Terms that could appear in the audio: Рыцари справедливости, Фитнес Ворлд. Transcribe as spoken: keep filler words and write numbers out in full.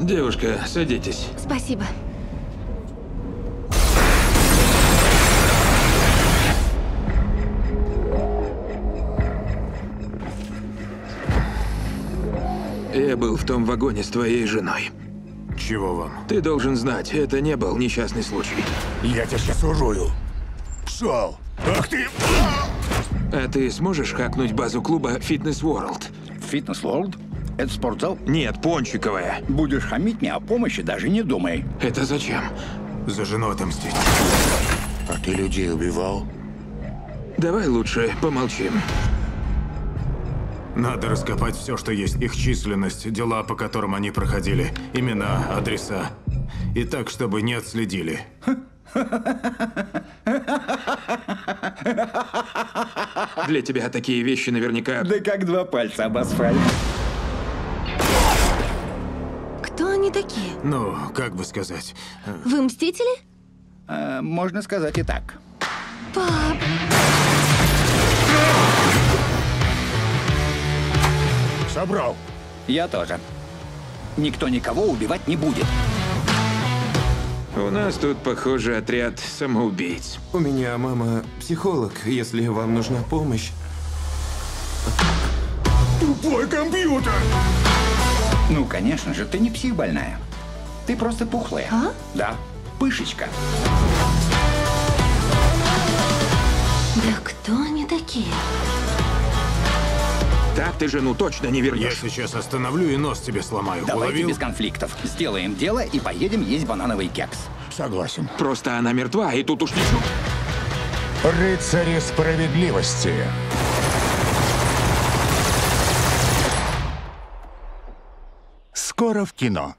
Девушка, садитесь. Спасибо. Я был в том вагоне с твоей женой. Чего вам? Ты должен знать, это не был несчастный случай. Я тебя сейчас урою. Шел. Ах ты! А ты сможешь хакнуть базу клуба Фитнес Ворлд? Фитнес Ворлд? Это спортзал? Нет, пончиковая. Будешь хамить мне о помощи, даже не думай. Это зачем? За жену отомстить. А ты людей убивал? Давай лучше помолчим. Надо раскопать все, что есть. Их численность, дела, по которым они проходили, имена, адреса. И так, чтобы не отследили. Для тебя такие вещи наверняка... Да как два пальца об асфальт. Кто они такие? Ну, как бы сказать... Вы мстители? А, можно сказать и так. Пап... Собрал. Я тоже. Никто никого убивать не будет. У нас тут, похоже, отряд самоубийц. У меня мама психолог, если вам нужна помощь. Тупой компьютер! Ну, конечно же, ты не психбольная. Ты просто пухлая. А? Да, пышечка. Да кто они такие? Так ты жену точно не вернешь. Я сейчас остановлю и нос тебе сломаю. Давайте Уловил? Без конфликтов. Сделаем дело и поедем есть банановый кекс. Согласен. Просто она мертва, и тут уж ничего. Рыцари справедливости. Скоро в кино.